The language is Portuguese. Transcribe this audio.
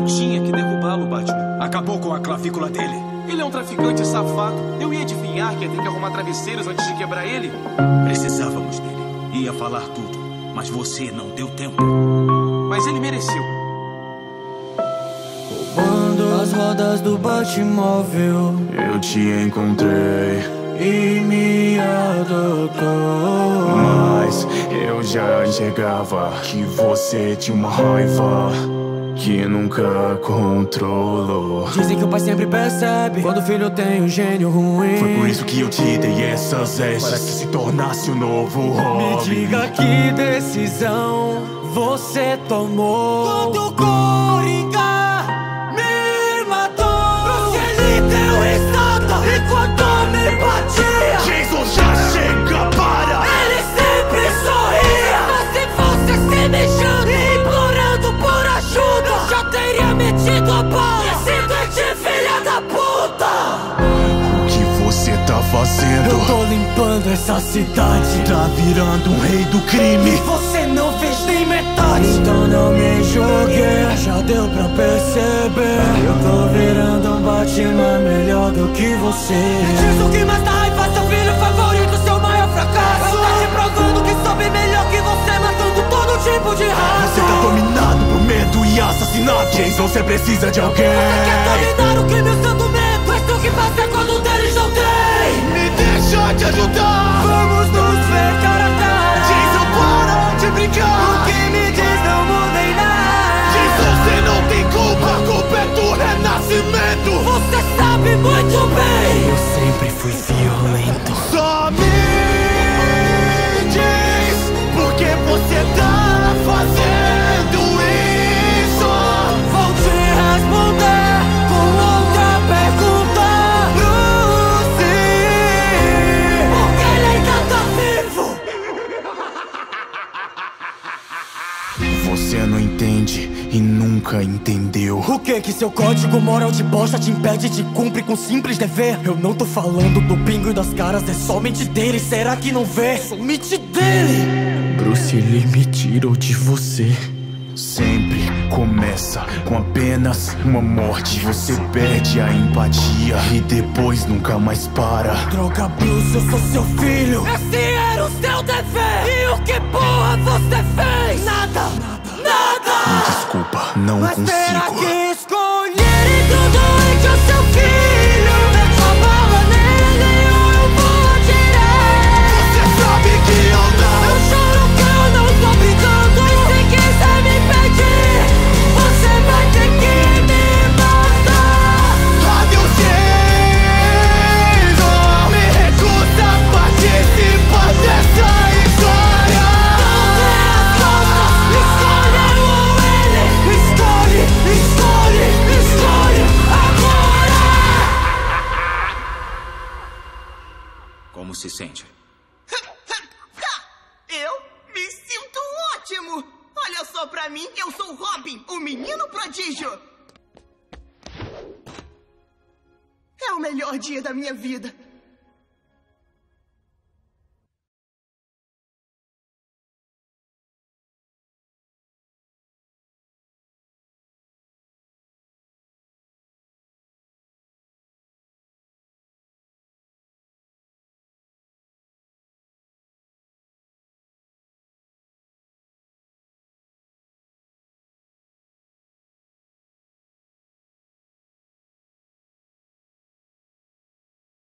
Eu tinha que derrubá-lo, Batman. Acabou com a clavícula dele. Ele é um traficante safado. Eu ia adivinhar que ia ter que arrumar travesseiros antes de quebrar ele. Precisávamos dele. Ia falar tudo, mas você não deu tempo. Mas ele mereceu. Roubando as rodas do Batmóvel, eu te encontrei e me adotou. Mas eu já enxergava que você tinha uma raiva que nunca controlou. Dizem que o pai sempre percebe quando o filho tem um gênio ruim. Foi por isso que eu te dei essas vestes, para que se tornasse o novo Robin. Me diga que decisão você tomou quando o Coringa me matou. Ele deu risada enquanto me batia. Jesus já chega, para! Ele sempre sorria. Se você se mexendo e implorando por ajuda, já teria metido a bala. E simplesmente filha da puta! O que você tá fazendo? Eu tô limpando essa cidade. Tá virando um rei do crime. E você não fez nem metade. Então não me julgue, já deu pra perceber. Eu tô virando um Batman melhor do que você. Me diz o que mais dá raiva, seu filho favorito, seu maior fracasso. Eu tá te provando que soube melhor que você, matando todo tipo de raça. Você tá dominado por medo e assassinato. Jason, você precisa de alguém. Você quer dominar o crime usando medo? Mas tem o que fazer quando um deles não tem. Me deixa te ajudar. Vamos nos ver cara a cara. Jason, para de brincar. O que me diz não muda em nada. Jason, você não tem culpa. A culpa é do renascimento. Você sabe muito bem. Eu sempre fui violento. Só me diz por que você tá fazendo isso? Vou te responder com outra pergunta. Lucy, por que ele ainda tá vivo? Você não entende e nunca entendeu. O que que seu código moral de bosta te impede de cumprir com simples dever? Eu não tô falando do pingo e das caras, é somente dele. Será que não vê? Somente dele. Bruce, ele me tirou de você. Sempre começa com apenas uma morte. Você perde a empatia e depois nunca mais para. Droga, Bruce, eu sou seu filho. Esse era o seu dever. E o que porra você fez? Nada, nada, nada. Me desculpa, não consigo. Mas terá que escolher entre o doente ou seu filho. Mete a bala nele ou eu vou atirar. Você sabe que eu não. Como se sente? Eu me sinto ótimo! Olha só pra mim, eu sou o Robin, o menino prodígio! É o melhor dia da minha vida!